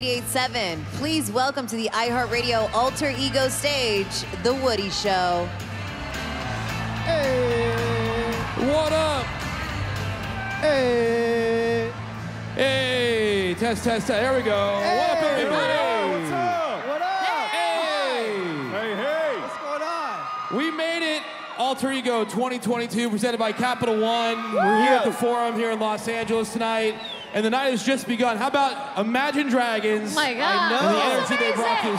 88.7, please welcome to the iHeartRadio ALTer EGO stage, The Woody Show. Hey, what up? Hey. Hey, test, test, test, there we go. Hey. What up, everybody? Hey. What's up? What up? Hey. Hey, hey. What's going on? We made it, ALTer EGO 2022, presented by Capital One. Woo. We're here at The Forum here in Los Angeles tonight. And the night has just begun. How about Imagine Dragons? Oh my God. I know. That's the energy they brought to the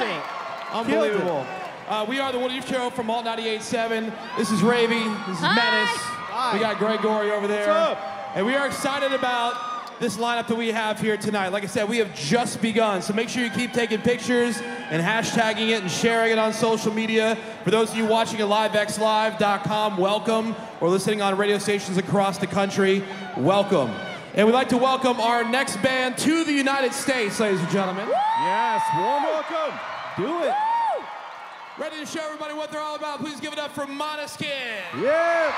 stage. Unbelievable. We are the Woody Show from ALT 98.7. This is Ravy. This is Menace. Hi. We got Gregory over there. What's up? And we are excited about this lineup that we have here tonight. Like I said, we have just begun. So make sure you keep taking pictures and hashtagging it and sharing it on social media. For those of you watching at LiveXLive.com, welcome. Or listening on radio stations across the country, welcome. And we'd like to welcome our next band to the United States, ladies and gentlemen. Woo! Yes, warm welcome. Do it. Woo! Ready to show everybody what they're all about. Please give it up for Måneskin. Yeah.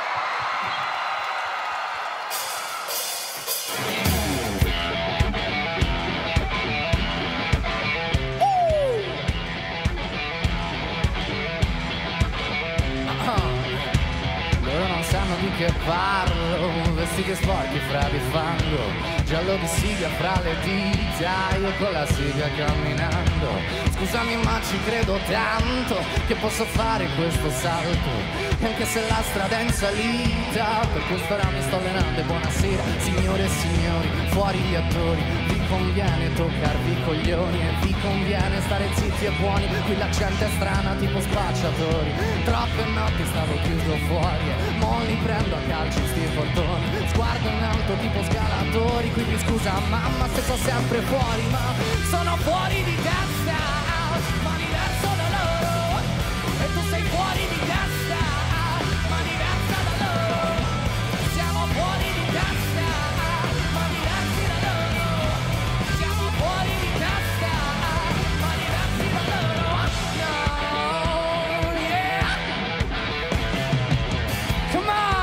Che parlo, vesti che sporchi fra di fango, giallo di siga fra le dita, io con la siga camminando. Scusami ma ci credo tanto che posso fare questo salto, e anche se la strada è in salita, per quest'ora mi sto allenando. E buonasera signore e signori, fuori gli attori, vi conviene toccarvi i coglioni e vi conviene stare zitti e buoni, qui la gente è strana tipo spacciatori. Troppe notti stavo chiuso fuori e mo li prendo a calci sti portoni, sguardo in alto tipo scalatori, quindi scusa mamma se sono sempre fuori, ma sono fuori di testa, mani verso da loro, e tu sei fuori di testa, mani verso da loro, siamo fuori di testa, mani verso da loro, siamo fuori di testa, mani verso da loro, oh yeah, come on!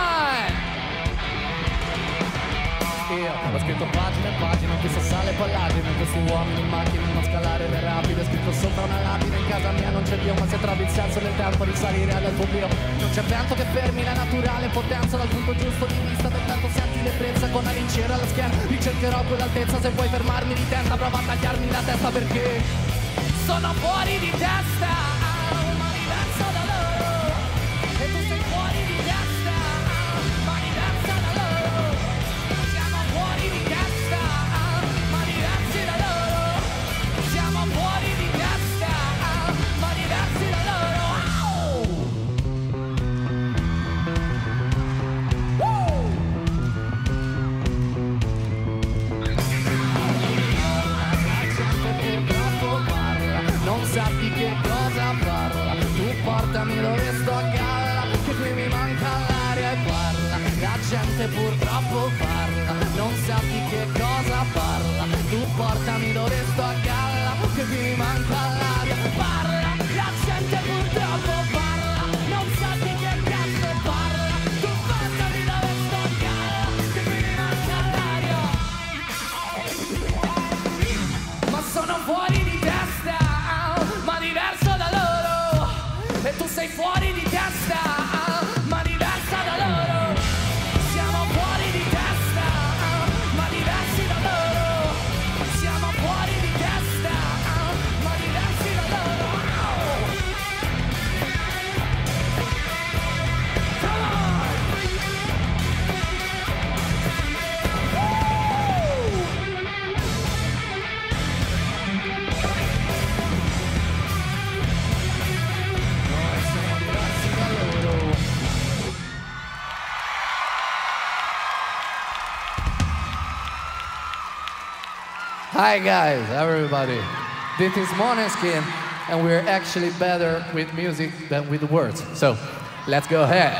Io ho scritto pagine e pagine, chissà sale palladine, questi uomini in macchina, non scalare le rapide, scritto sopra una lapide, in casa mia non c'è Dio, ma se trovi il senso del tempo di salire al tuo bio, non c'è vento che fermi la naturale potenza dal punto giusto di vista, pertanto senti l'ebbrezza con la lincera alla schiena, ricercherò quell'altezza, se vuoi fermarmi di testa, prova a tagliarmi la testa perché sono fuori di testa. Purtroppo parla, non sa di che cosa parla, tu portami dove sto a galla, che mi manca l'aria, parla, la gente purtroppo parla, non sa di che cazzo parla, tu portami dove sto a galla, che mi manca l'aria, ma sono fuori di testa, ma diverso da loro, e tu sei fuori di testa. Hi guys, everybody. This is Måneskin, and we're actually better with music than with words. So, let's go ahead.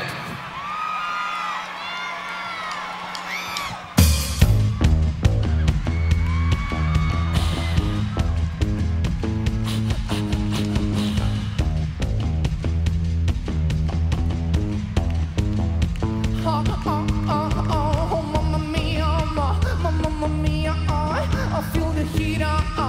He Like the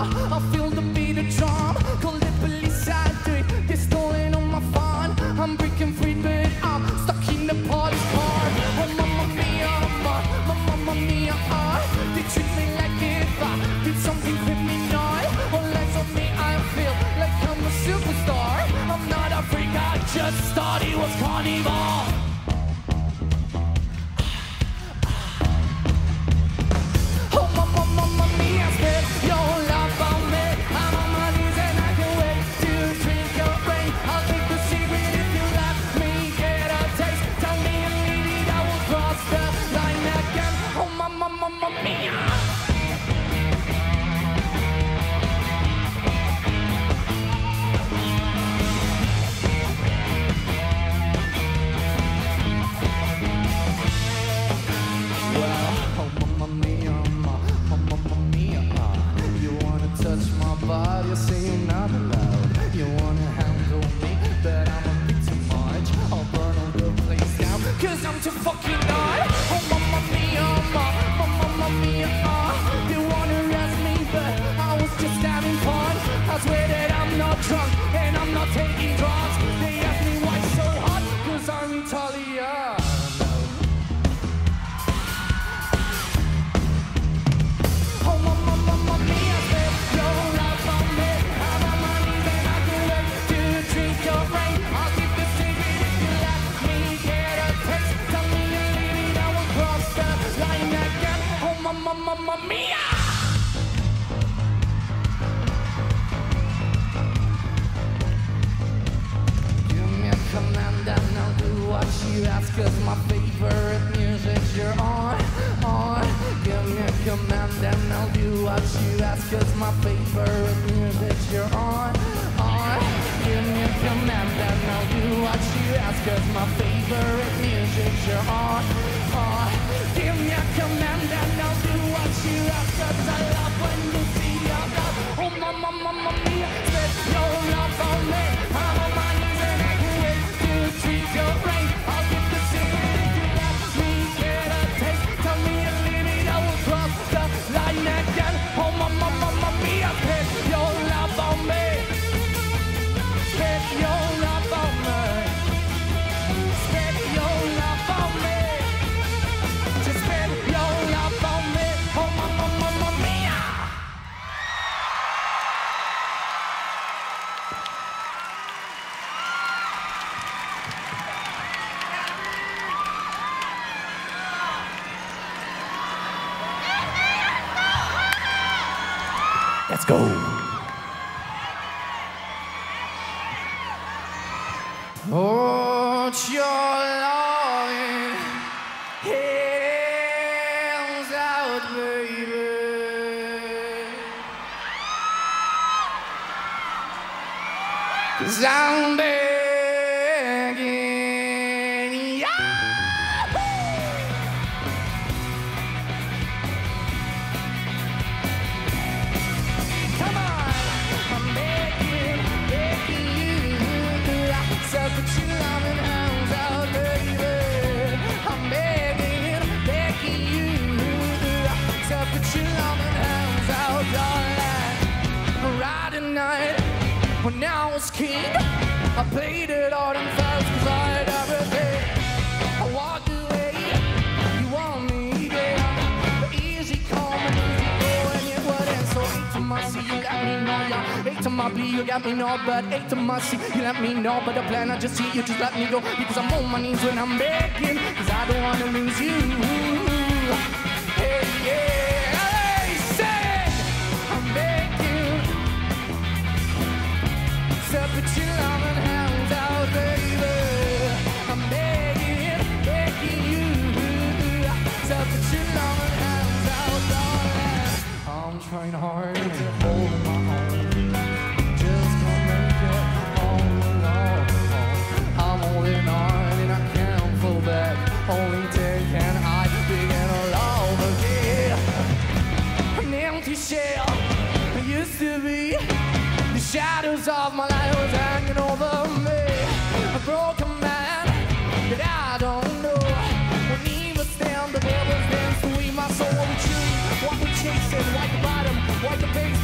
bottom, like the base.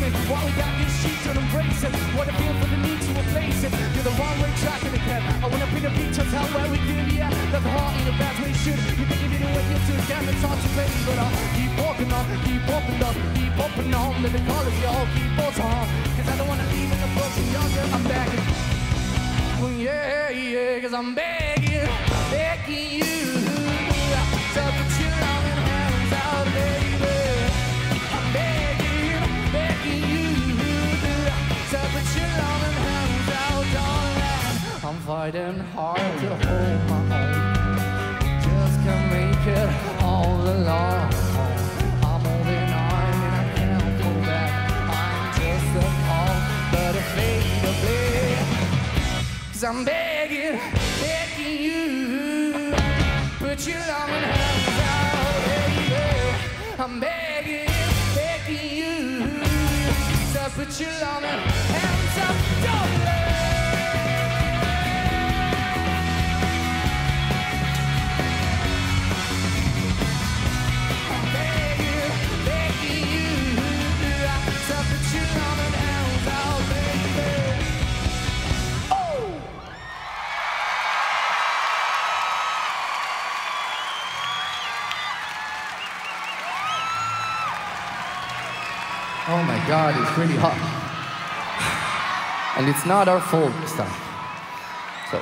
shoot. You can give it away, you too damn it's hard to pay, but I'll keep walking on, keep walking on, keep walking on. Let me call it y'all, keep walking on, 'cause I don't wanna leave in the fucking yard. I'm begging, yeah, yeah, 'cause I'm begging, begging you to put your loving hands out, baby. I'm begging, begging you to put your loving hands out, darling. I'm fighting hard to hold my heart. Can make it all along. I'm holding on and I can't go back. I'm just a call, but a fade away. 'Cause I'm begging, begging you, put your loving hands out, baby. I'm begging, begging you, so put your loving hands out, darling. Oh my God, it's really hot. And it's not our fault this time. So.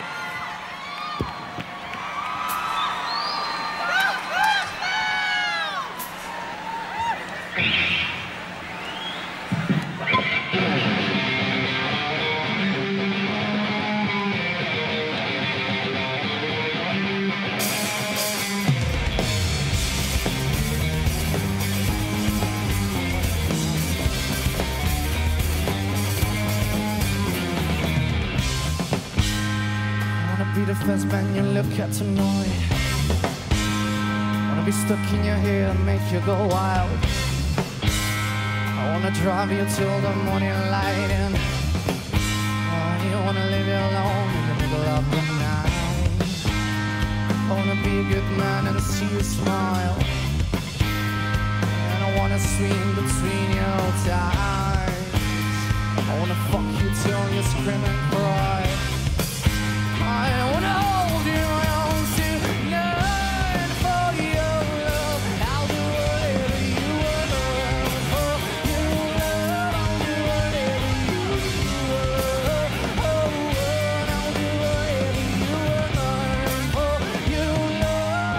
First man you look at tonight, wanna be stuck in your head and make you go wild. I wanna drive you till the morning light, and you wanna leave you alone in the middle of the night. I wanna be a good man and see you smile, and I wanna swim between your thighs. I wanna fuck you till you scream and cry. I wanna hold you on tonight for your love. I'll do whatever you want for your love. I'll do whatever you want. Oh, I'll do whatever you want for your love.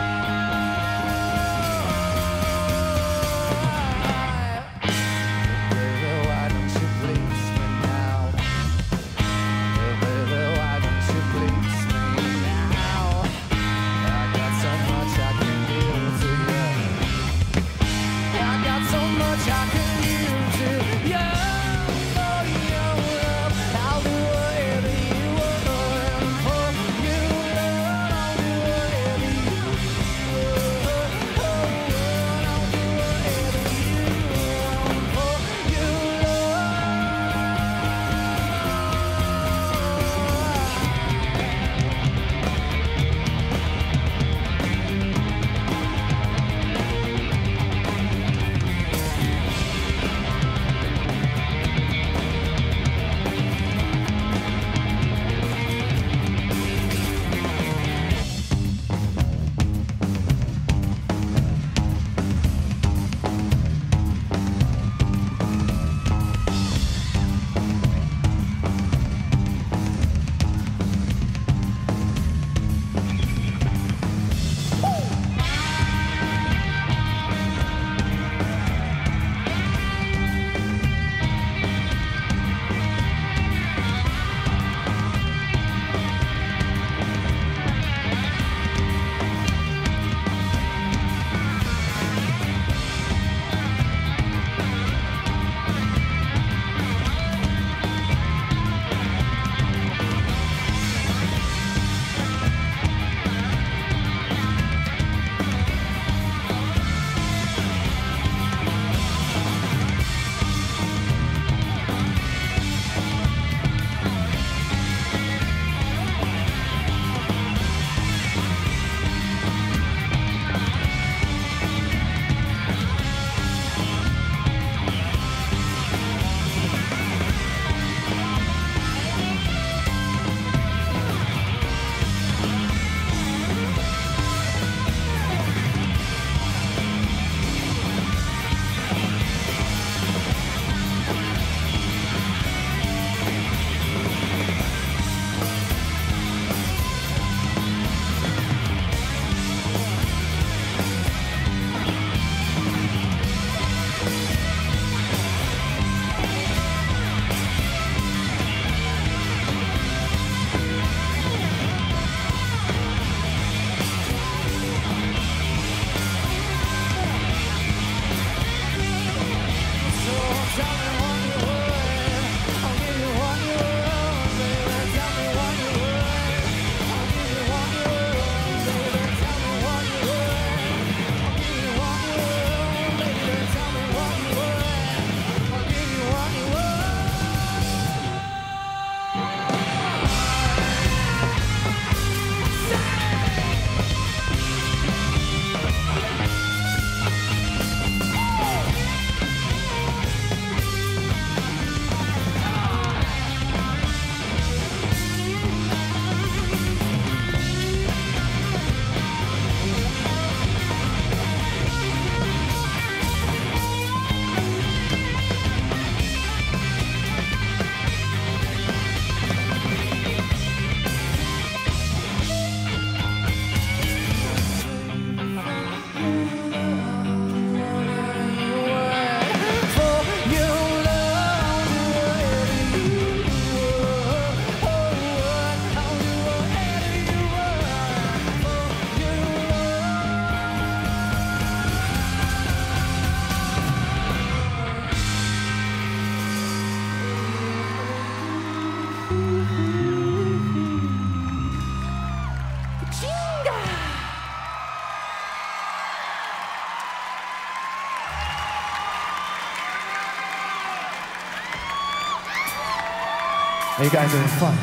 And you guys are having fun.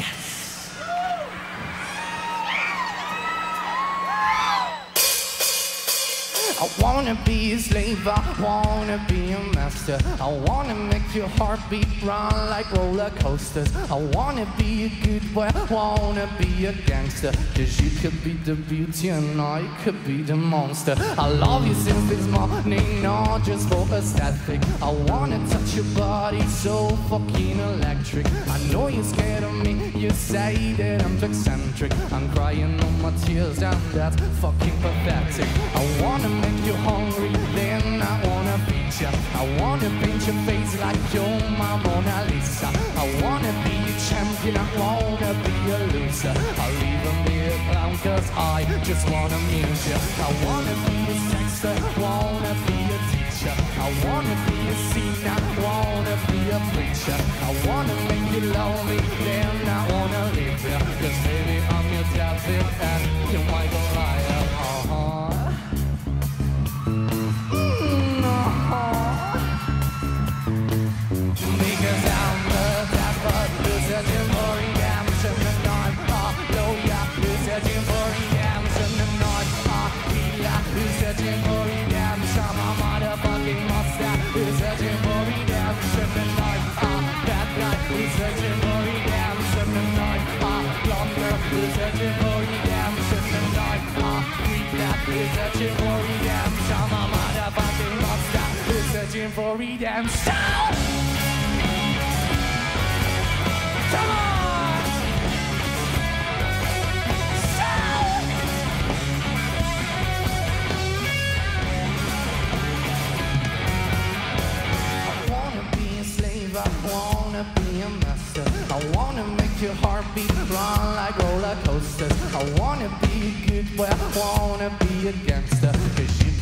Yes! I wanna be a slave, I wanna be a master. I wanna make your heartbeat run like roller coasters. I wanna be a good boy, I wanna be a gangster. Cause you could be the beauty and I could be the monster. I love you since this morning, not just for aesthetic. I wanna touch your body, so fucking electric. I know you're scared of me, you say that I'm too eccentric. I'm crying all my tears and that's fucking pathetic. I wanna make you hungry, then I wanna beat you. I wanna paint your face like you're my Mona Lisa. I wanna be a champion, I wanna be a loser. I'll even be a clown cause I just wanna amuse you. I wanna be a sexter, wanna be a teacher. I wanna be a singer, wanna be a preacher. I wanna make you lonely, then I wanna leave you. Cause baby I'm your devil and you're my Goliath. Searching for redemption. Come on! Shout! I wanna be a slave, I wanna be a master. I wanna make your heartbeat run like roller coasters. I wanna be a good boy, I wanna be a gangster.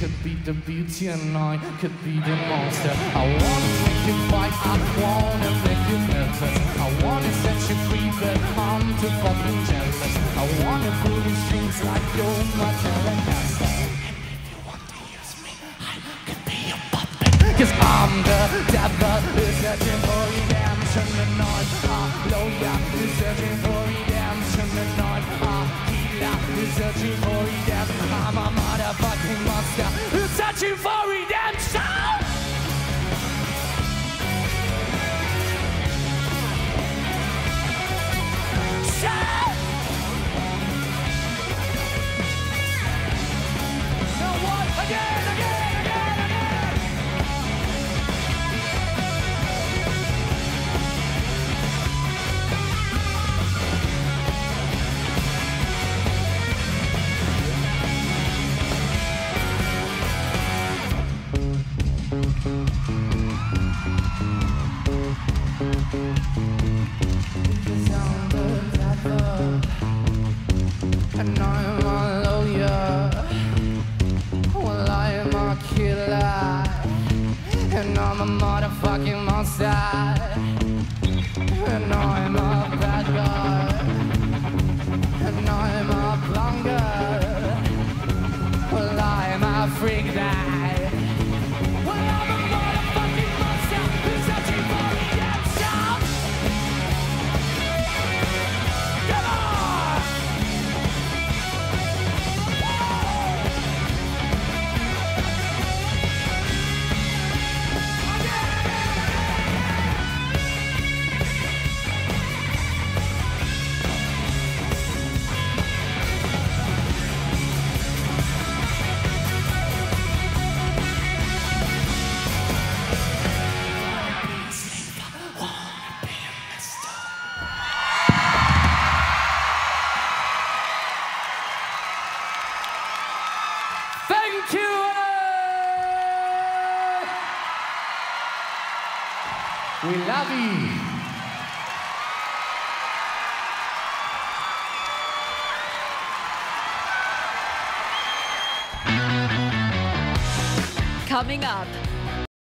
Could be the beauty and I could be the monster. I wanna make you fight, I wanna make you nervous. I wanna set you free, but I'm too fucking jealous. I wanna pull these strings like you're my telecaster. And if you want to use me, I could be your puppet. Cause I'm the devil who's searching for redemption tonight. Hallelujah, who's searching for redemption tonight. Who's searching for redemption? I'm a motherfucking monster. Who's searching for redemption? Shout! So what? Again, again, again, again. And I'm a lawyer, well I'm a killer. And I'm a motherfucking monster. And I'm a bad guy. And I'm a blunker. Well I'm a freak guy. Coming up,